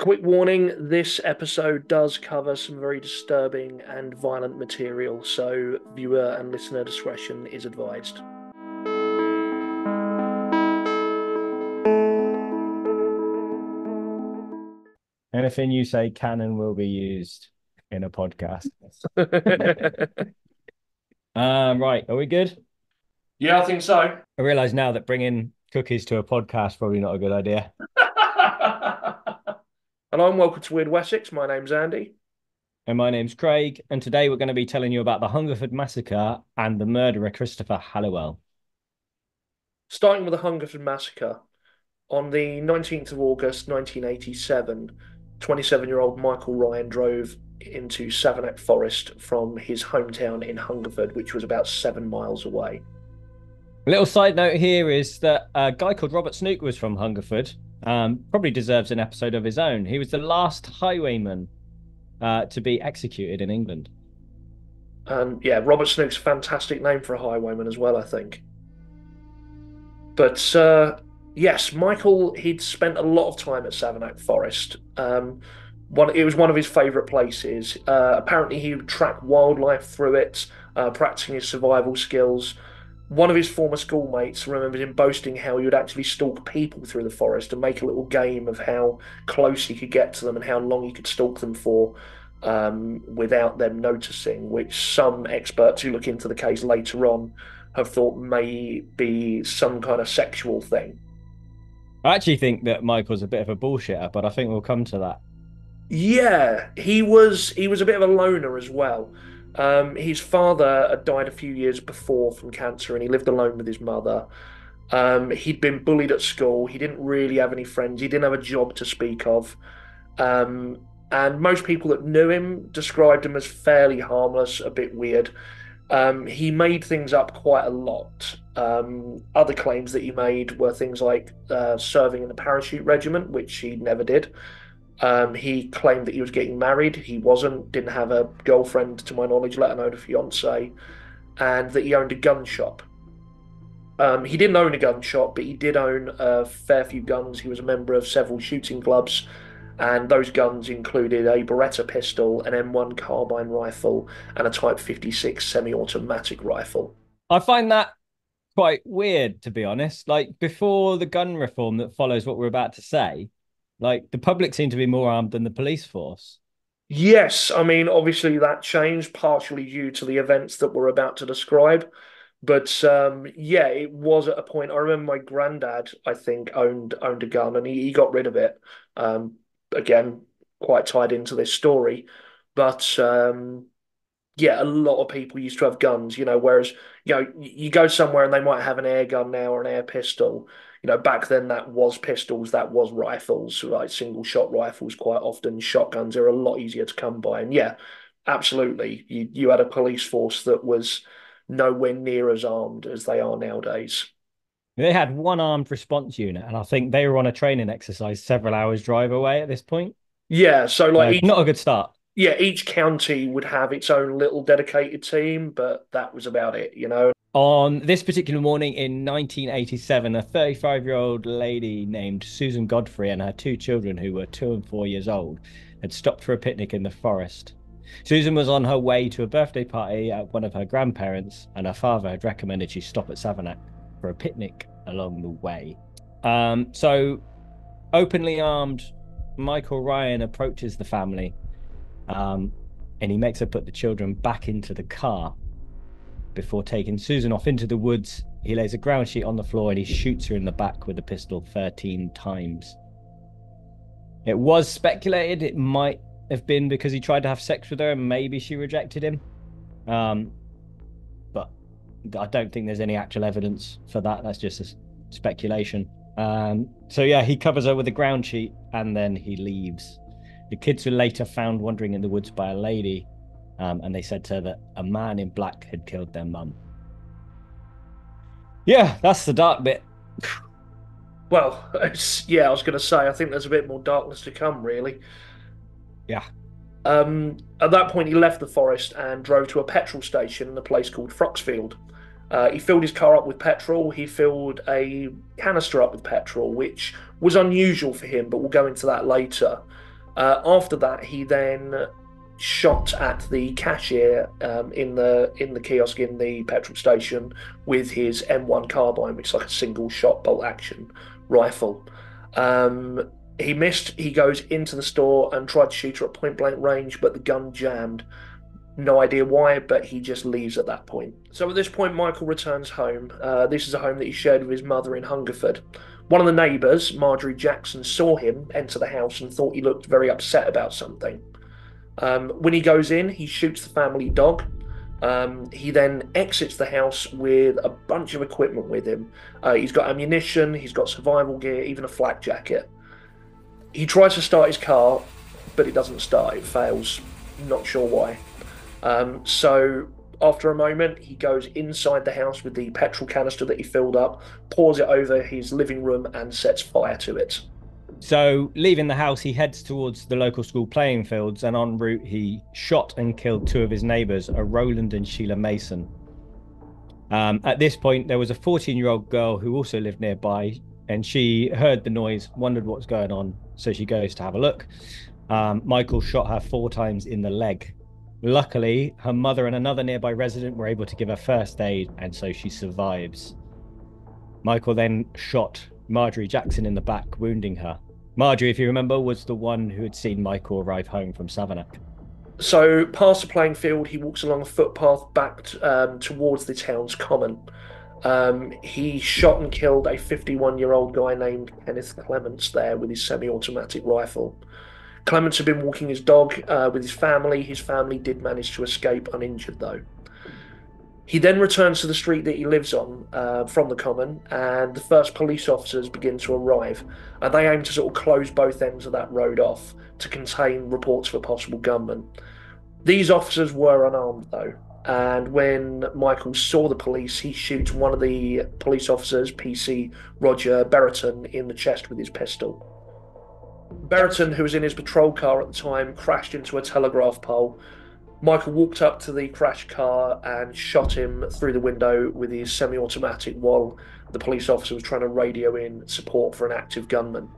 Quick warning, this episode does cover some very disturbing and violent material, so viewer and listener discretion is advised. Anything you say can and will be used in a podcast. Right, are we good? Yeah, I think so. I realise now that bringing cookies to a podcast is probably not a good idea. Hello and welcome to Wyrd Wessex. My name's Andy. And my name's Craig. And today we're going to be telling you about the Hungerford Massacre and the murderer Christopher Halliwell. Starting with the Hungerford Massacre, on the 19th of August 1987, 27-year-old Michael Ryan drove into Savernake Forest from his hometown in Hungerford, which was about 7 miles away. A little side note here is that a guy called Robert Snook was from Hungerford. Probably deserves an episode of his own. He was the last highwayman to be executed in England. Yeah, Robert Snook's a fantastic name for a highwayman as well, I think. But yes, Michael, he'd spent a lot of time at Savernake Forest. It was one of his favourite places. Apparently he would track wildlife through it, practising his survival skills. One of his former schoolmates remembered him boasting how he would actually stalk people through the forest and make a little game of how close he could get to them and how long he could stalk them for without them noticing, which some experts who look into the case later on have thought may be some kind of sexual thing. I actually think that Michael's a bit of a bullshitter, but I think we'll come to that. Yeah, he was a bit of a loner as well. His father had died a few years before from cancer and he lived alone with his mother. He'd been bullied at school. He didn't really have any friends. He didn't have a job to speak of. And most people that knew him described him as fairly harmless, a bit weird. He made things up quite a lot. Other claims that he made were things like serving in the parachute regiment, which he never did. He claimed that he was getting married. He wasn't, didn't have a girlfriend to my knowledge, let alone a fiance, and that he owned a gun shop. He didn't own a gun shop, but he did own a fair few guns. He was a member of several shooting clubs, and those guns included a Beretta pistol, an M1 carbine rifle, and a Type 56 semi-automatic rifle. I find that quite weird, to be honest. Like, before the gun reform that follows what we're about to say, like, the public seem to be more armed than the police force. Yes, I mean, obviously that changed partially due to the events that we're about to describe. But, yeah, it was at a point. I remember my granddad, I think, owned a gun and he got rid of it. Again, quite tied into this story. But, yeah, a lot of people used to have guns, you know, whereas, you know, you go somewhere and they might have an air gun now or an air pistol. You know, back then that was pistols, that was rifles, like single shot rifles quite often. Shotguns are a lot easier to come by. And yeah, absolutely. You had a police force that was nowhere near as armed as they are nowadays. They had one armed response unit, and I think they were on a training exercise several hours drive away at this point. Yeah, so like... not a good start. Yeah, each county would have its own little dedicated team, but that was about it, you know. On this particular morning in 1987, a 35-year-old lady named Susan Godfrey and her two children, who were 2 and 4 years old, had stopped for a picnic in the forest. Susan was on her way to a birthday party at one of her grandparents, and her father had recommended she stop at Savernake for a picnic along the way. So, openly armed, Michael Ryan approaches the family, and he makes her put the children back into the car. Before taking Susan off into the woods, he lays a ground sheet on the floor and he shoots her in the back with a pistol 13 times. It was speculated it might have been because he tried to have sex with her and maybe she rejected him. But I don't think there's any actual evidence for that. That's just a speculation. So yeah, he covers her with a ground sheet and then he leaves. The kids were later found wandering in the woods by a lady. And they said to her that a man in black had killed their mum. Yeah, that's the dark bit. Well, yeah, I was going to say, I think there's a bit more darkness to come, really. Yeah. At that point, he left the forest and drove to a petrol station in a place called Froxfield. He filled his car up with petrol. He filled a canister up with petrol, which was unusual for him, but we'll go into that later. After that, he then shot at the cashier in the kiosk in the petrol station with his M1 carbine, which is like a single shot bolt action rifle. He missed. He goes into the store and tried to shoot her at point blank range, but the gun jammed. No idea why, but he just leaves at that point. So at this point, Michael returns home. This is a home that he shared with his mother in Hungerford. One of the neighbours, Marjorie Jackson, saw him enter the house and thought he looked very upset about something. When he goes in, he shoots the family dog. He then exits the house with a bunch of equipment with him. He's got ammunition, he's got survival gear, even a flak jacket. He tries to start his car, but it doesn't start. It fails. Not sure why. So after a moment, he goes inside the house with the petrol canister that he filled up, pours it over his living room and sets fire to it. So leaving the house, he heads towards the local school playing fields, and en route, he shot and killed two of his neighbours, a Roland and Sheila Mason. At this point, there was a 14-year-old girl who also lived nearby, and she heard the noise, wondered what's going on, so she goes to have a look. Michael shot her 4 times in the leg. Luckily, her mother and another nearby resident were able to give her first aid, and so she survives. Michael then shot Marjorie Jackson in the back, wounding her. Marjorie, if you remember, was the one who had seen Michael arrive home from Savernake. So past the playing field, he walks along a footpath back towards the town's common. He shot and killed a 51-year-old guy named Kenneth Clements there with his semi-automatic rifle. Clements had been walking his dog with his family. His family did manage to escape uninjured, though. He then returns to the street that he lives on from the common, and the first police officers begin to arrive, and they aim to sort of close both ends of that road off to contain reports for possible gunmen. These officers were unarmed, though, and when Michael saw the police, he shoots one of the police officers, PC Roger Barrington, in the chest with his pistol. Barrington, who was in his patrol car at the time, crashed into a telegraph pole. Michael walked up to the crashed car and shot him through the window with his semi-automatic while the police officer was trying to radio in support for an active gunman.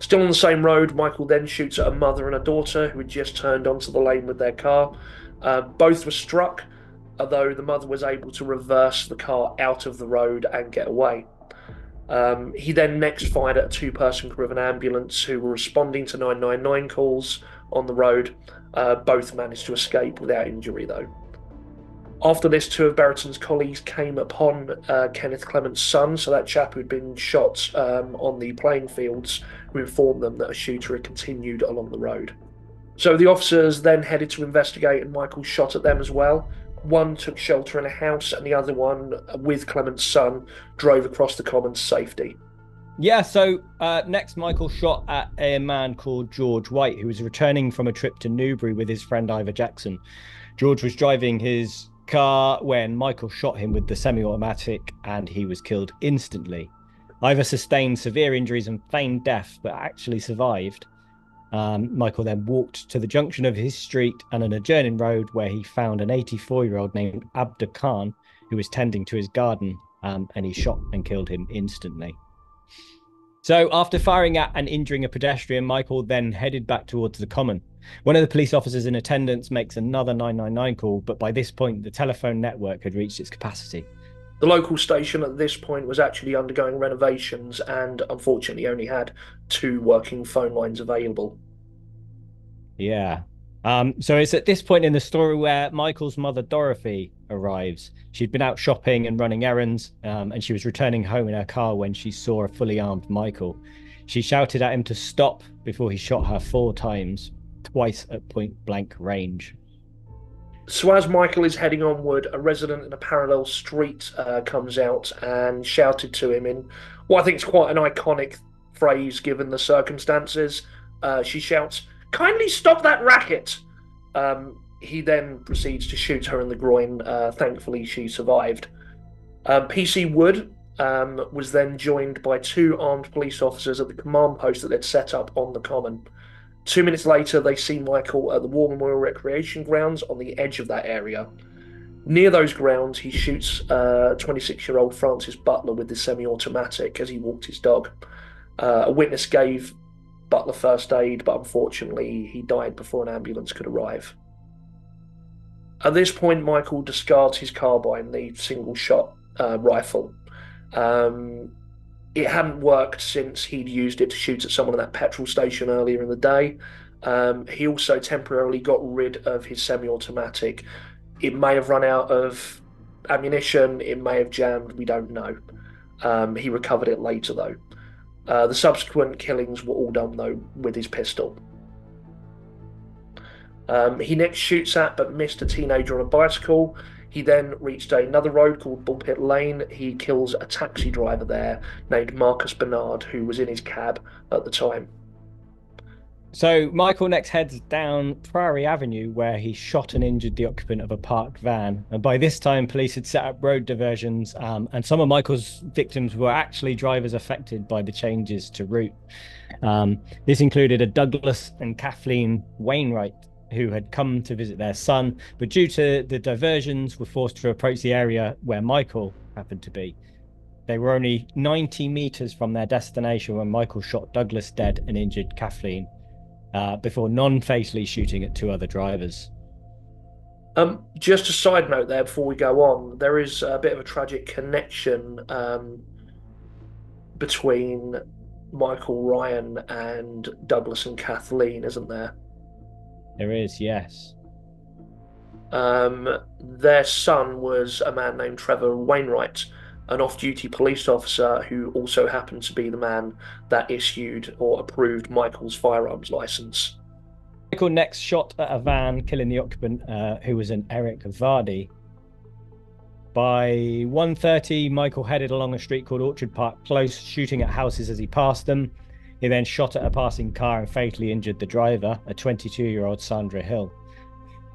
Still on the same road, Michael then shoots at a mother and a daughter who had just turned onto the lane with their car. Both were struck, although the mother was able to reverse the car out of the road and get away. He then next fired at a 2-person crew of an ambulance who were responding to 999 calls on the road. Both managed to escape without injury, though. After this, 2 of Barrington's colleagues came upon Kenneth Clements' son, so that chap who'd been shot on the playing fields, who informed them that a shooter had continued along the road. So the officers then headed to investigate, and Michael shot at them as well. One took shelter in a house, and the other one, with Clements' son, drove across the common to safety. Yeah, so next Michael shot at a man called George White, who was returning from a trip to Newbury with his friend Ivor Jackson. George was driving his car when Michael shot him with the semi-automatic, and he was killed instantly. Ivor sustained severe injuries and feigned death, but actually survived. Michael then walked to the junction of his street and an adjoining road, where he found an 84-year-old named Abdur Khan, who was tending to his garden, and he shot and killed him instantly. So after firing at and injuring a pedestrian, Michael then headed back towards the common. One of the police officers in attendance makes another 999 call, but by this point, the telephone network had reached its capacity. The local station at this point was actually undergoing renovations and unfortunately only had 2 working phone lines available. Yeah. So it's at this point in the story where Michael's mother, Dorothy, arrives. She'd been out shopping and running errands, and she was returning home in her car when she saw a fully armed Michael. She shouted at him to stop before he shot her 4 times, twice at point blank range. So as Michael is heading onward, a resident in a parallel street comes out and shouted to him in what I think is quite an iconic phrase given the circumstances. She shouts, "Kindly stop that racket!" He then proceeds to shoot her in the groin. Thankfully, she survived. PC Wood was then joined by 2 armed police officers at the command post that they'd set up on the common. 2 minutes later, they see Michael at the War Memorial Recreation Grounds on the edge of that area. Near those grounds, he shoots 26-year-old Francis Butler with the semi-automatic as he walked his dog. A witness gave butler first aid, but unfortunately he died before an ambulance could arrive. At this point, Michael discards his carbine, the single-shot rifle. It hadn't worked since he'd used it to shoot at someone at that petrol station earlier in the day. He also temporarily got rid of his semi-automatic. It may have run out of ammunition, it may have jammed, we don't know. He recovered it later, though. The subsequent killings were all done, though, with his pistol. He next shoots at but missed a teenager on a bicycle. He then reached another road called Bullpit Lane. He kills a taxi driver there named Marcus Bernard, who was in his cab at the time. So Michael next heads down Priory Avenue, where he shot and injured the occupant of a parked van. And by this time, police had set up road diversions, and some of Michael's victims were actually drivers affected by the changes to route. This included a Douglas and Kathleen Wainwright, who had come to visit their son, but due to the diversions, were forced to approach the area where Michael happened to be. They were only 90 meters from their destination when Michael shot Douglas dead and injured Kathleen, before non-fatally shooting at two other drivers. Just a side note there before we go on, there is a bit of a tragic connection between Michael Ryan and Douglas and Kathleen, isn't there? There is, yes. Their son was a man named Trevor Wainwright, an off-duty police officer who also happened to be the man that issued or approved Michael's firearms license. Michael next shot at a van, killing the occupant, who was an Eric Vardy. By 1:30, Michael headed along a street called Orchard Park Close, shooting at houses as he passed them. He then shot at a passing car and fatally injured the driver, a 22-year-old Sandra Hill.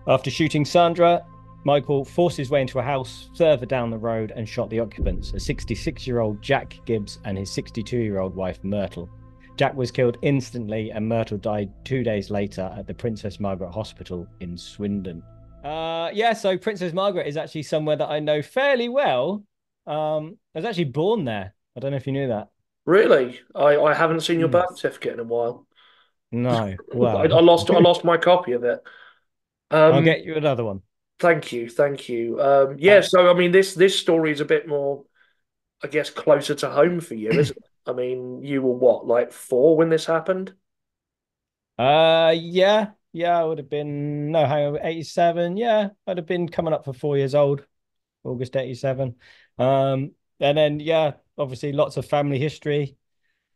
After shooting Sandra, Michael forced his way into a house further down the road and shot the occupants, a 66-year-old Jack Gibbs and his 62-year-old wife, Myrtle. Jack was killed instantly and Myrtle died 2 days later at the Princess Margaret Hospital in Swindon. So Princess Margaret is actually somewhere that I know fairly well. I was actually born there. I don't know if you knew that. Really? I haven't seen your birth certificate in a while. No. Well, I lost my copy of it. I'll get you another one. Thank you. So I mean, this story is a bit more, I guess, closer to home for you, isn't it? I mean, you were what, like 4 when this happened? I would have been, no, hang on, 87. Yeah, I'd have been coming up for 4 years old, August 87. And then obviously lots of family history,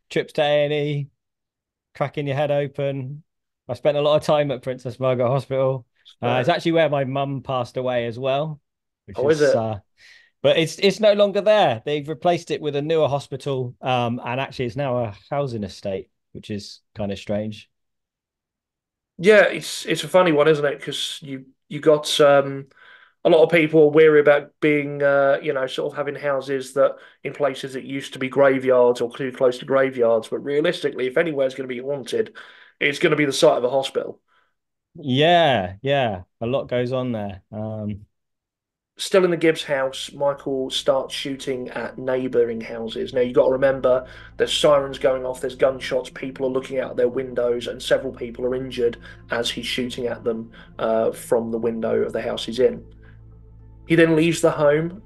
trips to A&E, cracking your head open. I spent a lot of time at Princess Margaret Hospital. It's actually where my mum passed away as well. Is it? But it's no longer there. They've replaced it with a newer hospital, and actually it's now a housing estate, which is kind of strange. Yeah, it's a funny one, isn't it? Because you got... a lot of people are weary about being, sort of having houses that in places that used to be graveyards or too close to graveyards. But realistically, if anywhere's going to be haunted, it's going to be the site of a hospital. Yeah. A lot goes on there. Still in the Gibbs house, Michael starts shooting at neighbouring houses. Now, you've got to remember, there's sirens going off, there's gunshots, people are looking out their windows, and several people are injured as he's shooting at them from the window of the house he's in. He then leaves the home.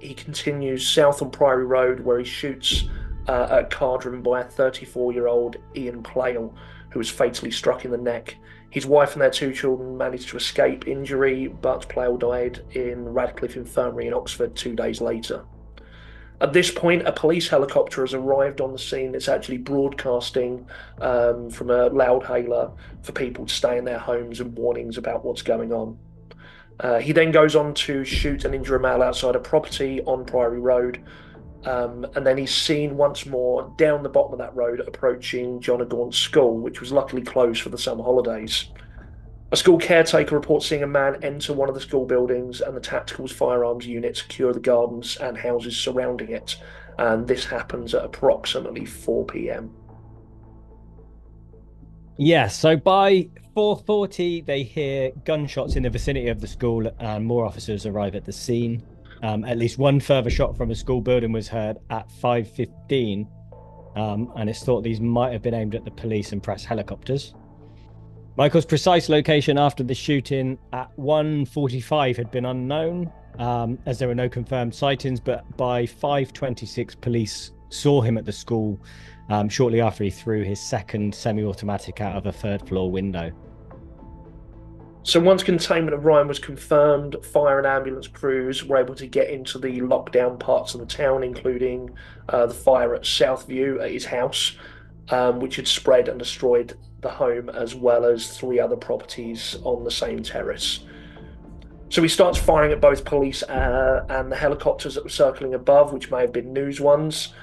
He continues south on Priory Road, where he shoots at a car driven by a 34-year-old Ian Plale, who was fatally struck in the neck. His wife and their 2 children managed to escape injury, but Plale died in Radcliffe Infirmary in Oxford 2 days later. At this point, a police helicopter has arrived on the scene. It's actually broadcasting from a loudhailer for people to stay in their homes and warnings about what's going on. He then goes on to shoot and injure a male outside a property on Priory Road, and then he's seen once more down the bottom of that road approaching John O'Gaunt's school, which was luckily closed for the summer holidays. A school caretaker reports seeing a man enter one of the school buildings, and the Tactical's firearms unit secure the gardens and houses surrounding it, and this happens at approximately 4 p.m. So by 4:40, they hear gunshots in the vicinity of the school and more officers arrive at the scene. At least one further shot from a school building was heard at 5:15. and it's thought these might have been aimed at the police and press helicopters. Michael's precise location after the shooting at 1:45 had been unknown, as there were no confirmed sightings, but by 5:26 police saw him at the school shortly after he threw his second semi-automatic out of a third floor window. So once containment of Ryan was confirmed, fire and ambulance crews were able to get into the lockdown parts of the town, including the fire at Southview at his house, which had spread and destroyed the home as well as 3 other properties on the same terrace. So he starts firing at both police and the helicopters that were circling above, which may have been news ones.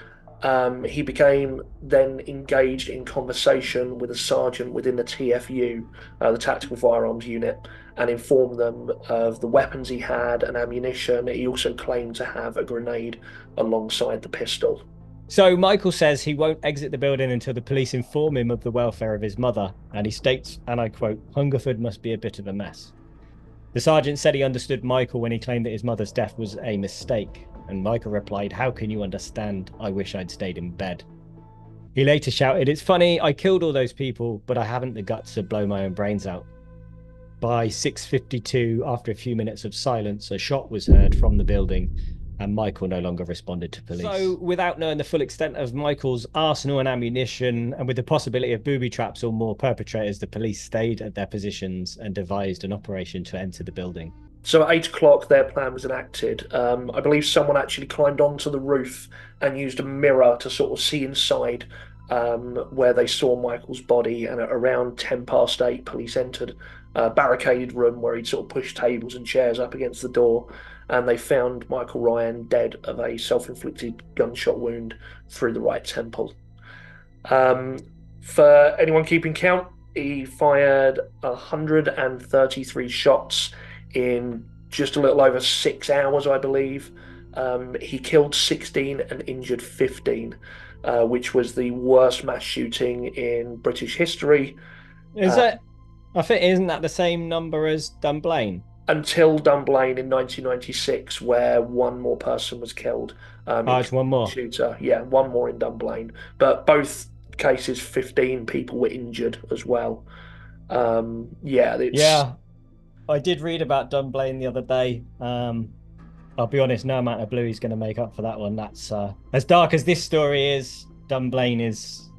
He became then engaged in conversation with a sergeant within the TFU, the Tactical Firearms Unit, and informed them of the weapons he had and ammunition. He also claimed to have a grenade alongside the pistol. So Michael says he won't exit the building until the police inform him of the welfare of his mother, and he states, and I quote, "Hungerford must be a bit of a mess." The sergeant said he understood Michael when he claimed that his mother's death was a mistake. And Michael replied, "How can you understand? I wish I'd stayed in bed." He later shouted, "It's funny, I killed all those people, but I haven't the guts to blow my own brains out." By 6:52, after a few minutes of silence, a shot was heard from the building, and Michael no longer responded to police. So, without knowing the full extent of Michael's arsenal and ammunition, and with the possibility of booby traps or more perpetrators, the police stayed at their positions and devised an operation to enter the building. So at 8 o'clock, their plan was enacted. I believe someone actually climbed onto the roof and used a mirror to sort of see inside, where they saw Michael's body. And at around 8:10, police entered a barricaded room where he'd sort of pushed tables and chairs up against the door. And they found Michael Ryan dead of a self-inflicted gunshot wound through the right temple. For anyone keeping count, he fired 133 shots in just a little over 6 hours, I believe. He killed 16 and injured 15, which was the worst mass shooting in British history. Is that? I think isn't that the same number as Dunblane? Until Dunblane in 1996, where one more person was killed. It's one more shooter, yeah, one more in Dunblane. But both cases, 15 people were injured as well. Yeah. I did read about Dunblane the other day. I'll be honest, no amount of blue is going to make up for that one. That's as dark as this story is. Dunblane is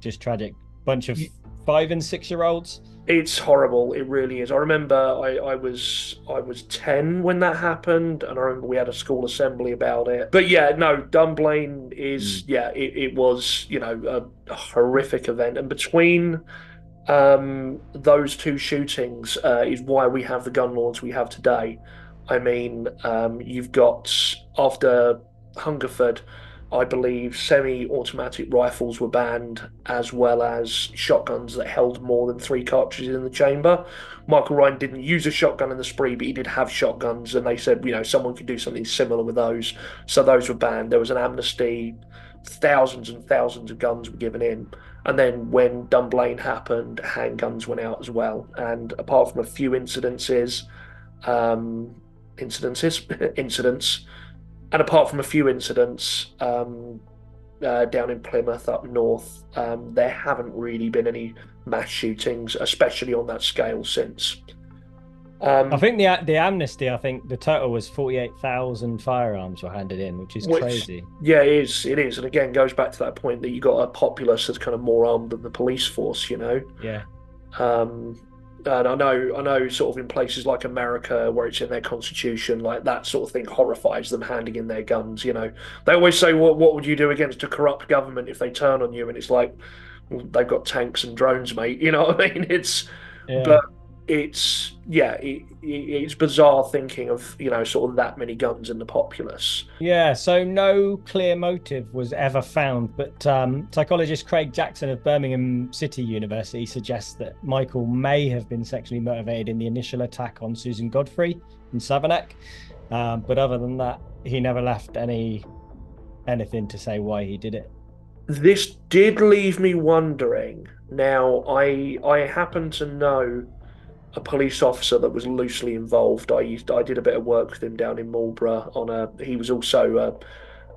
just tragic. Bunch of 5- and 6-year-olds. It's horrible. It really is. I remember I was 10 when that happened, and I remember we had a school assembly about it. But yeah, no, Dunblane is it was, you know, a horrific event, and between those two shootings is why we have the gun laws we have today. I mean, you've got, after Hungerford, I believe semi-automatic rifles were banned, as well as shotguns that held more than 3 cartridges in the chamber. Michael Ryan didn't use a shotgun in the spree, but he did have shotguns, and they said, you know, someone could do something similar with those, so those were banned. There was an amnesty. Thousands and thousands of guns were given in. And then when Dunblane happened, handguns went out as well. And apart from a few incidents down in Plymouth up north, there haven't really been any mass shootings, especially on that scale, since. I think the amnesty, I think the total was 48,000 firearms were handed in, which is crazy. Yeah, it is. And again, goes back to that point that you got a populace that's kind of more armed than the police force, you know? Yeah. And I know sort of in places like America, where it's in their constitution, like that sort of thing horrifies them, handing in their guns, you know? They always say, well, what would you do against a corrupt government if they turn on you? And it's like, well, they've got tanks and drones, mate. You know what I mean? It's bizarre thinking of, you know, sort of that many guns in the populace. Yeah, so no clear motive was ever found, but psychologist Craig Jackson of Birmingham City University suggests that Michael may have been sexually motivated in the initial attack on Susan Godfrey in Savernake, but other than that, he never left anything to say why he did it. This did leave me wondering. Now, I happen to know a police officer that was loosely involved. I did a bit of work with him down in Marlborough. He was also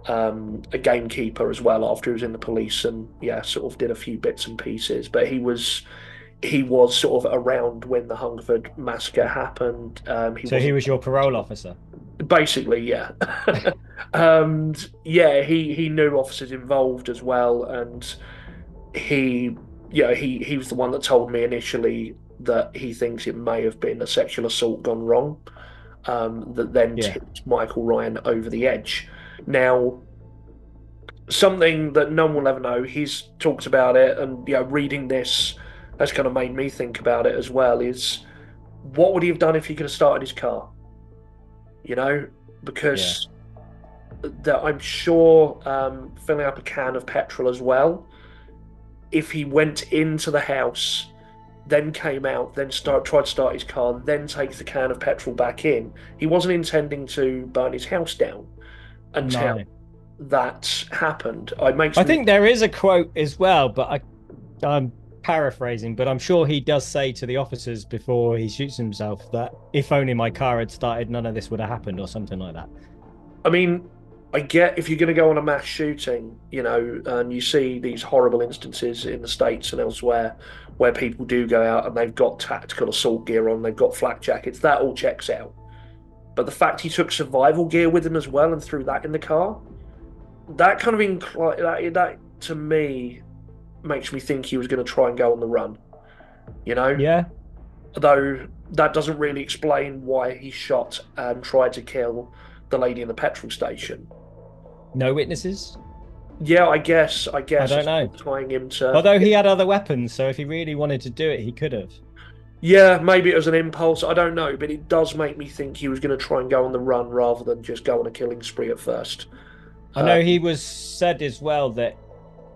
a gamekeeper as well after he was in the police, and yeah, sort of did a few bits and pieces. But he was sort of around when the Hungerford Massacre happened. He was your parole officer? Basically, yeah. And yeah, he knew officers involved as well, and he was the one that told me initially that he thinks it may have been a sexual assault gone wrong, that then tipped Michael Ryan over the edge. Now, something that no one will ever know, he's talked about it, and reading this, that's kind of made me think about it as well, is what would he have done if he could have started his car? Because that, I'm sure, filling up a can of petrol as well, if he went into the house, then came out, then tried to start his car, then takes the can of petrol back in, he wasn't intending to burn his house down until that happened. I think there is a quote as well, but I'm paraphrasing, but I'm sure he does say to the officers before he shoots himself that if only my car had started, none of this would have happened, or something like that. I mean, I get if you're going to go on a mass shooting, and you see these horrible instances in the States and elsewhere where people do go out and they've got tactical assault gear on, they've got flak jackets, that all checks out. But the fact he took survival gear with him as well and threw that in the car, that kind of that to me makes me think he was going to try and go on the run, Yeah. Though that doesn't really explain why he shot and tried to kill the lady in the petrol station. No witnesses? Yeah, I guess. I don't know. Tying him to... Although he had other weapons, so if he really wanted to do it, he could have. Yeah, maybe it was an impulse. I don't know, but it does make me think he was going to try and go on the run rather than just go on a killing spree at first. I know he was said as well that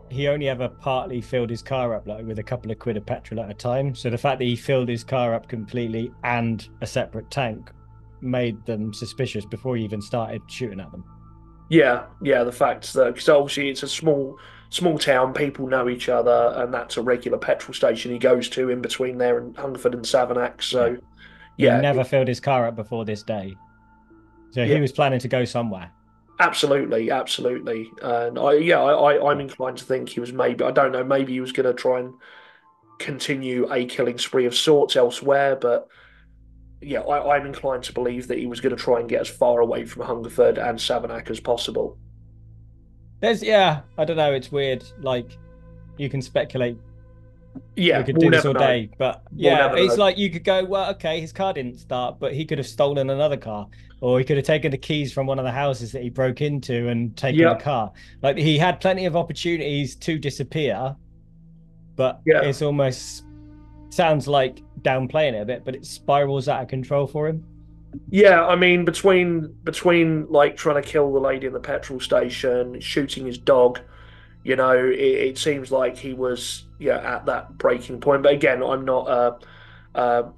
he only ever partly filled his car up, like with a couple of quid of petrol at a time. So the fact that he filled his car up completely and a separate tank made them suspicious before he even started shooting at them. Yeah. The fact that, because obviously it's a small town, people know each other, and that's a regular petrol station he goes to in between there and Hungerford and Savernake. So yeah, he never filled his car up before this day. So he was planning to go somewhere. Absolutely, and I'm inclined to think he was maybe he was going to try and continue a killing spree of sorts elsewhere, but yeah, I'm inclined to believe that he was going to try and get as far away from Hungerford and Savernake as possible. I don't know, it's weird, like, you can speculate. Yeah, we could do this all day, but yeah, it's like you could go, well, okay, his car didn't start, but he could have stolen another car, or he could have taken the keys from one of the houses that he broke into and taken the car. Like, he had plenty of opportunities to disappear, but it's almost sounds like downplaying it a bit, but it spirals out of control for him. Yeah, I mean, between like trying to kill the lady in the petrol station, shooting his dog, it seems like he was at that breaking point. But again, I'm not a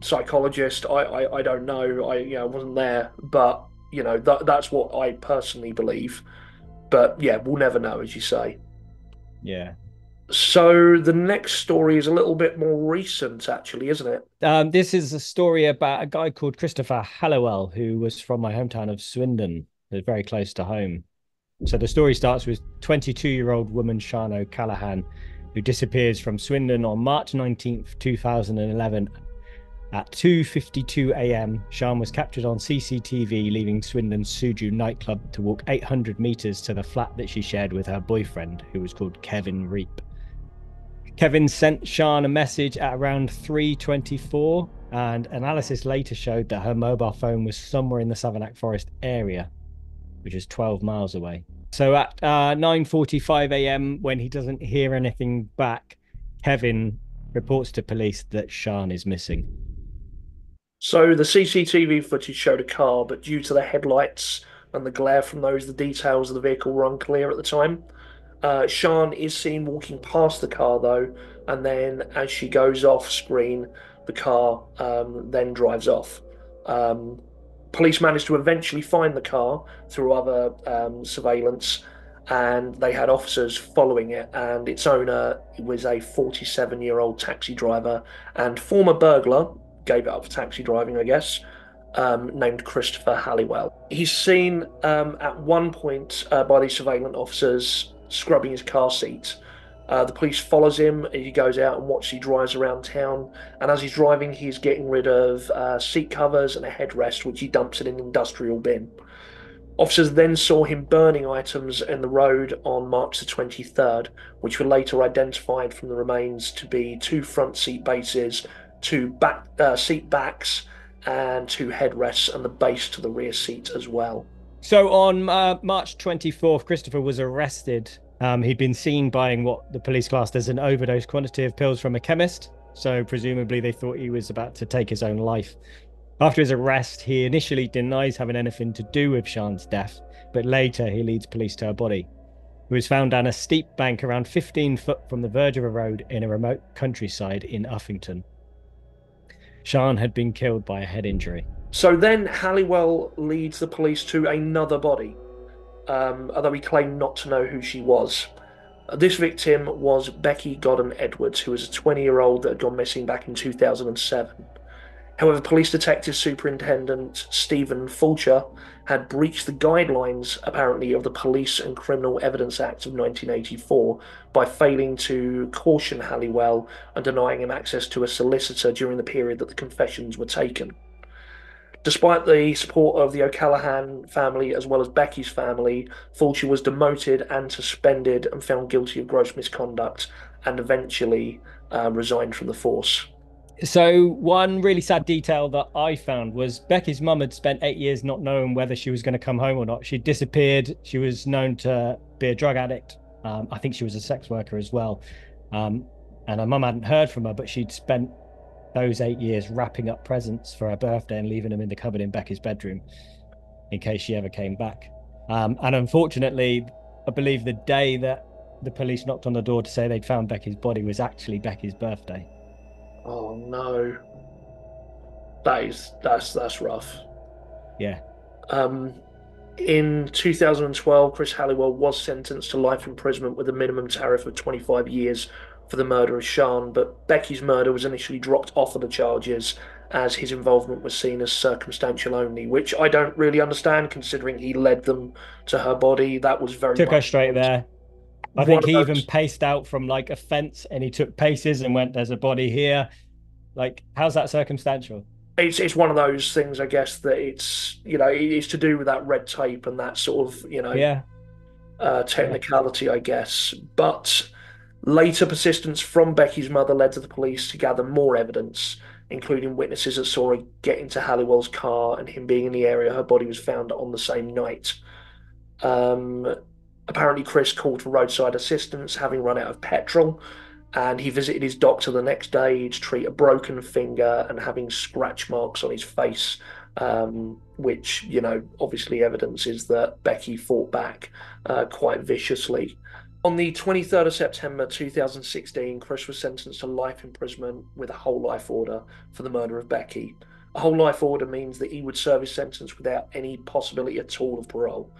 psychologist. I don't know. I wasn't there. But that's what I personally believe. But yeah, we'll never know, as you say. Yeah. So the next story is a little bit more recent, actually, isn't it? This is a story about a guy called Christopher Halliwell, who was from my hometown of Swindon. They're very close to home. So the story starts with 22-year-old woman Sian O'Callaghan, who disappears from Swindon on March 19th, 2011. At 2:52 a.m., Sian was captured on CCTV leaving Swindon's Suju nightclub to walk 800 metres to the flat that she shared with her boyfriend, who was called Kevin Reap. Kevin sent Sian a message at around 3:24, and analysis later showed that her mobile phone was somewhere in the Savernake Forest area, which is 12 miles away. So at 9:45 a.m, when he doesn't hear anything back, Kevin reports to police that Sian is missing. So the CCTV footage showed a car, but due to the headlights and the glare from those, the details of the vehicle were unclear at the time. Sian is seen walking past the car, though, and then as she goes off screen, the car then drives off. Police managed to eventually find the car through other surveillance, and they had officers following it, and its owner was a 47-year-old taxi driver and former burglar, gave it up for taxi driving, I guess, named Christopher Halliwell. He's seen at one point by these surveillance officers scrubbing his car seat. The police follows him. He goes out and watches. He drives around town, and as he's driving, he's getting rid of seat covers and a headrest, which he dumps in an industrial bin. Officers then saw him burning items in the road on March the 23rd, which were later identified from the remains to be two front seat bases, two back seat backs, and two headrests, and the base to the rear seat as well. So on March 24th, Christopher was arrested. He'd been seen buying what the police classed as an overdose quantity of pills from a chemist, so presumably they thought he was about to take his own life. After his arrest, he initially denies having anything to do with Sian's death, but later he leads police to her body. It was found down a steep bank around 15 foot from the verge of a road in a remote countryside in Uffington. Sian had been killed by a head injury. So then Halliwell leads the police to another body, although he claimed not to know who she was. This victim was Becky Godden-Edwards, who was a 20-year-old that had gone missing back in 2007. However, Police Detective Superintendent Stephen Fulcher had breached the guidelines, apparently, of the Police and Criminal Evidence Act of 1984 by failing to caution Halliwell and denying him access to a solicitor during the period that the confessions were taken. Despite the support of the O'Callaghan family as well as Becky's family, Fulcher was demoted and suspended and found guilty of gross misconduct and eventually resigned from the force. So one really sad detail that I found was Becky's mum had spent 8 years not knowing whether she was going to come home or not. She disappeared. She was known to be a drug addict. I think she was a sex worker as well. And her mum hadn't heard from her, but she'd spent those 8 years wrapping up presents for her birthday and leaving them in the cupboard in Becky's bedroom in case she ever came back. And unfortunately, I believe the day that the police knocked on the door to say they'd found Becky's body was actually Becky's birthday. Oh no, that's rough. Yeah. In 2012, Chris Halliwell was sentenced to life imprisonment with a minimum tariff of 25 years for the murder of Sian, but Becky's murder was initially dropped off of the charges as his involvement was seen as circumstantial only, which I don't really understand, considering he led them to her body. That was very took her straight there. I think he even paced out from like a fence and he took paces and went, there's a body here. Like, how's that circumstantial? It's one of those things, I guess, that it's, you know, it's to do with that red tape and that sort of, you know, technicality, I guess. But later persistence from Becky's mother led to the police to gather more evidence, including witnesses that saw her get into Halliwell's car and him being in the area her body was found on the same night. Apparently, Chris called for roadside assistance, having run out of petrol, and he visited his doctor the next day to treat a broken finger and having scratch marks on his face, which, you know, obviously evidences that Becky fought back quite viciously. On the 23rd of September 2016, Chris was sentenced to life imprisonment with a whole life order for the murder of Becky. A whole life order means that he would serve his sentence without any possibility at all of parole.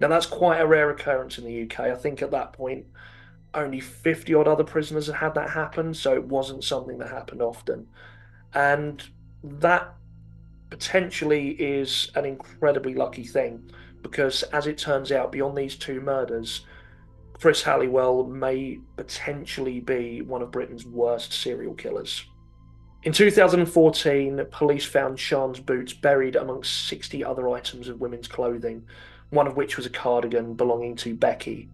Now, that's quite a rare occurrence in the UK. I think at that point, only 50-odd other prisoners had had that happen, so it wasn't something that happened often. And that potentially is an incredibly lucky thing, because as it turns out, beyond these two murders, Chris Halliwell may potentially be one of Britain's worst serial killers. In 2014, police found Sian's boots buried amongst 60 other items of women's clothing, one of which was a cardigan belonging to Becky.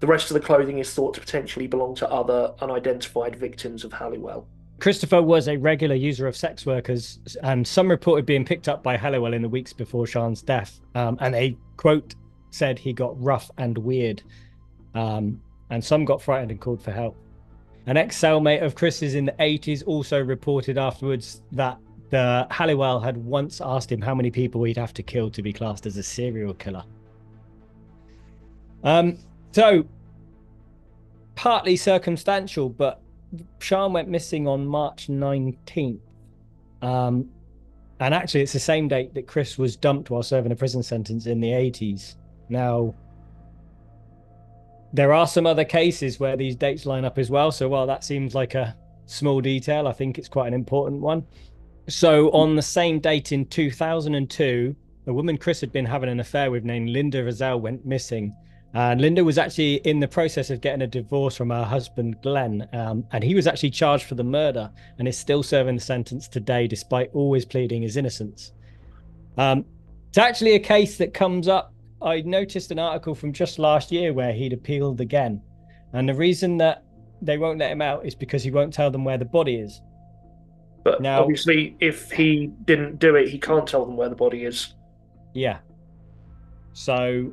The rest of the clothing is thought to potentially belong to other unidentified victims of Halliwell. Christopher was a regular user of sex workers, and some reported being picked up by Halliwell in the weeks before Sian's death. And they, quote, said he got rough and weird. And some got frightened and called for help. An ex-cellmate of Chris's in the 80s also reported afterwards that Halliwell had once asked him how many people he'd have to kill to be classed as a serial killer. So, partly circumstantial, but Sian went missing on March 19th. And actually, it's the same date that Chris was dumped while serving a prison sentence in the 80s. Now, there are some other cases where these dates line up as well. So while that seems like a small detail, I think it's quite an important one. So on the same date in 2002, the woman Chris had been having an affair with named Linda Rizal went missing. And Linda was actually in the process of getting a divorce from her husband, Glenn. And he was actually charged for the murder and is still serving the sentence today, despite always pleading his innocence. It's actually a case that comes up. I noticed an article from just last year where he'd appealed again. And the reason that they won't let him out is because he won't tell them where the body is. But now, obviously, if he didn't do it, he can't tell them where the body is. Yeah. So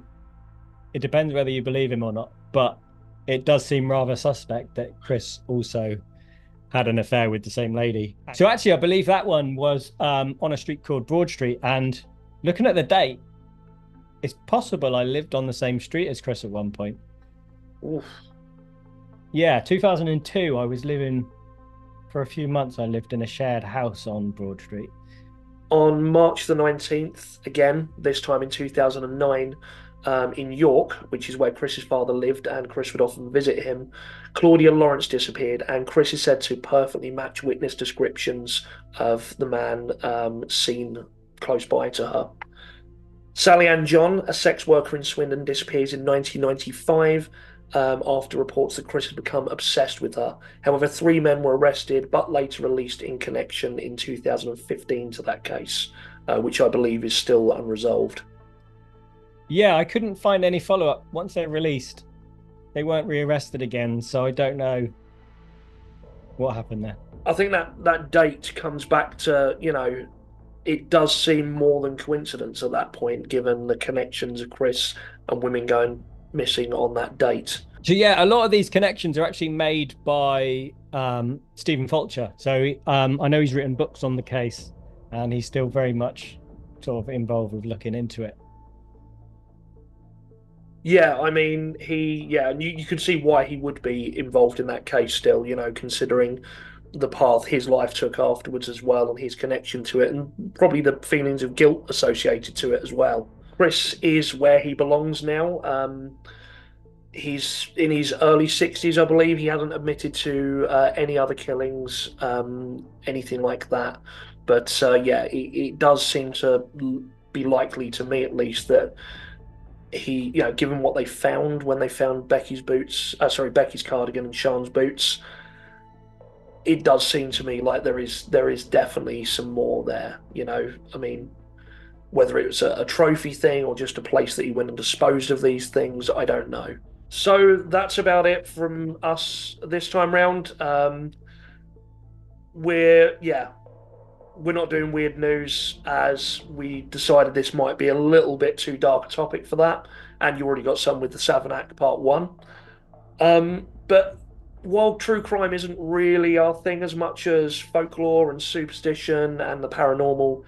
it depends whether you believe him or not, but it does seem rather suspect that Chris also had an affair with the same lady. So actually, I believe that one was on a street called Broad Street. And looking at the date, it's possible I lived on the same street as Chris at one point. Oof. Yeah, 2002, I was living, for a few months, I lived in a shared house on Broad Street. On March the 19th, again, this time in 2009, in York, which is where Chris's father lived and Chris would often visit him, Claudia Lawrence disappeared, and Chris is said to perfectly match witness descriptions of the man seen close by to her. Sally Ann John, a sex worker in Swindon, disappears in 1995, after reports that Chris had become obsessed with her. However, 3 men were arrested but later released in connection in 2015 to that case, which I believe is still unresolved. Yeah, I couldn't find any follow-up. Once they're released, they weren't rearrested again, so I don't know what happened there. I think that date comes back to, you know, it does seem more than coincidence at that point, given the connections of Chris and women going missing on that date. So yeah, a lot of these connections are actually made by Stephen Fulcher. So I know he's written books on the case and he's still very much sort of involved with looking into it. Yeah, I mean, you can see why he would be involved in that case still, you know, considering the path his life took afterwards as well and his connection to it and probably the feelings of guilt associated to it as well. Chris is where he belongs now. He's in his early 60s, I believe. He hasn't admitted to any other killings, anything like that. But yeah, it does seem to be likely to me, at least, that he, you know, given what they found when they found Becky's cardigan and Sean's boots, it does seem to me like there is definitely some more there. You know, I mean, whether it was a trophy thing or just a place that he went and disposed of these things, I don't know. So that's about it from us this time round. We're not doing weird news, as we decided this might be a little bit too dark a topic for that. And you already got some with the Savernake Part 1. But while true crime isn't really our thing as much as folklore and superstition and the paranormal,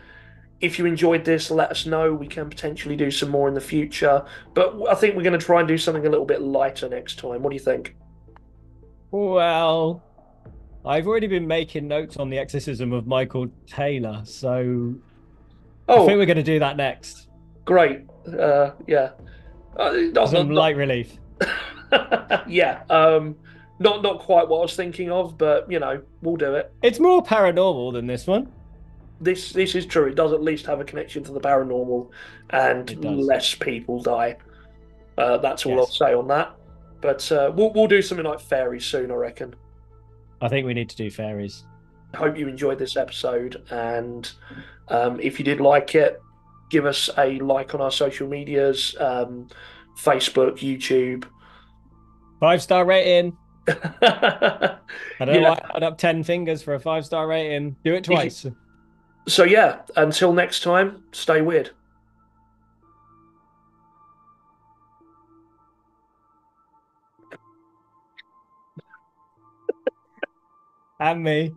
if you enjoyed this, let us know. We can potentially do some more in the future. But I think we're going to try and do something a little bit lighter next time. What do you think? Well, I've already been making notes on the exorcism of Michael Taylor, so I think we're going to do that next. Great. Yeah. Light relief. Yeah. Not quite what I was thinking of, but, you know, we'll do it. It's more paranormal than this one. This is true. It does at least have a connection to the paranormal, and less people die. That's all I'll say on that. But we'll do something like fairies soon, I reckon. I think we need to do fairies. I hope you enjoyed this episode, and if you did like it, give us a like on our social medias, Facebook, YouTube. 5-star rating. I hold up 10 fingers for a 5-star rating. Do it twice. So yeah, until next time, stay weird. And me.